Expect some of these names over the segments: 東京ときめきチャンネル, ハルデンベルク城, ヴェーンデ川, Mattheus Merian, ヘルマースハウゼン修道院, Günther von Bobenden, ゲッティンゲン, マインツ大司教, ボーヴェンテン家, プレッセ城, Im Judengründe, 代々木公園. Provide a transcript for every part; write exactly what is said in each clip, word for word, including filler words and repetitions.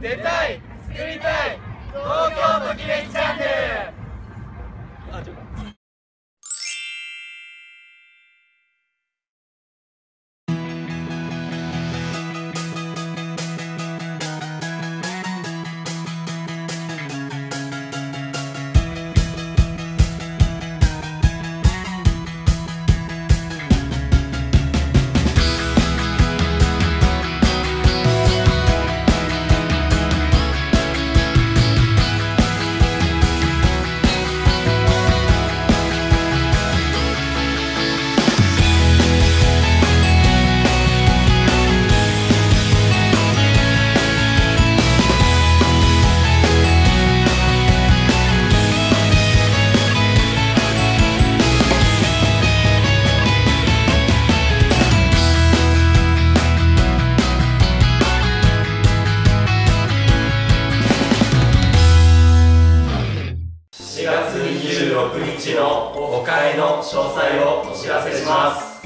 出たい、作りたい、東京ときめきチャンネル。あ、ちょっと待って。にじゅうろくにちのごかいの詳細をお知らせします。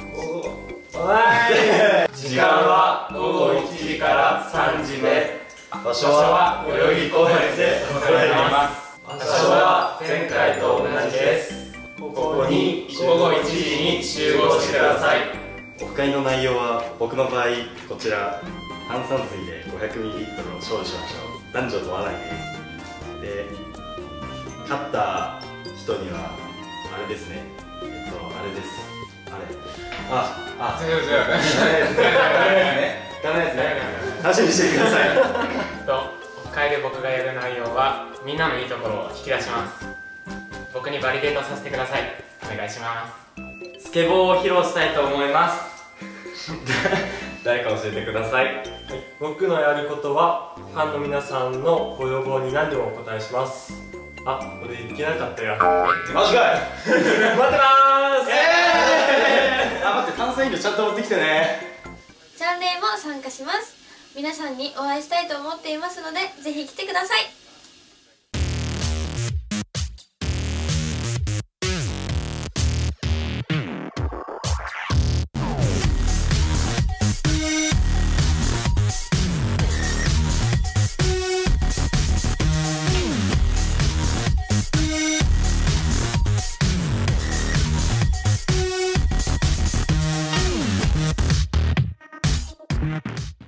時間は午後いちじからさんじめ、場所は代々木公園で行われます。場所は前回と同じです。ここに午後いちじに集合してください。オフ会の内容は僕の場合こちら炭酸水で ごひゃくミリリットル を消費しましょう。男女問わないです。で勝った人にはあれですね、えっとあれです、あれああ違う違うダメですね、楽しみにしてください。オフ会で僕がやる内容はみんなのいいところを引き出します。僕にバリデートさせてください。お願いします。スケボーを披露したいと思います。誰か教えてください。はい、僕のやることはファンの皆さんのご要望に何でもお答えします。あ、俺行けなかったよ。マジかい。待ってまーす。えー、あ、待って、炭酸飲料ちゃんと持ってきてね。チャンネルも参加します。皆さんにお会いしたいと思っていますので、ぜひ来てください。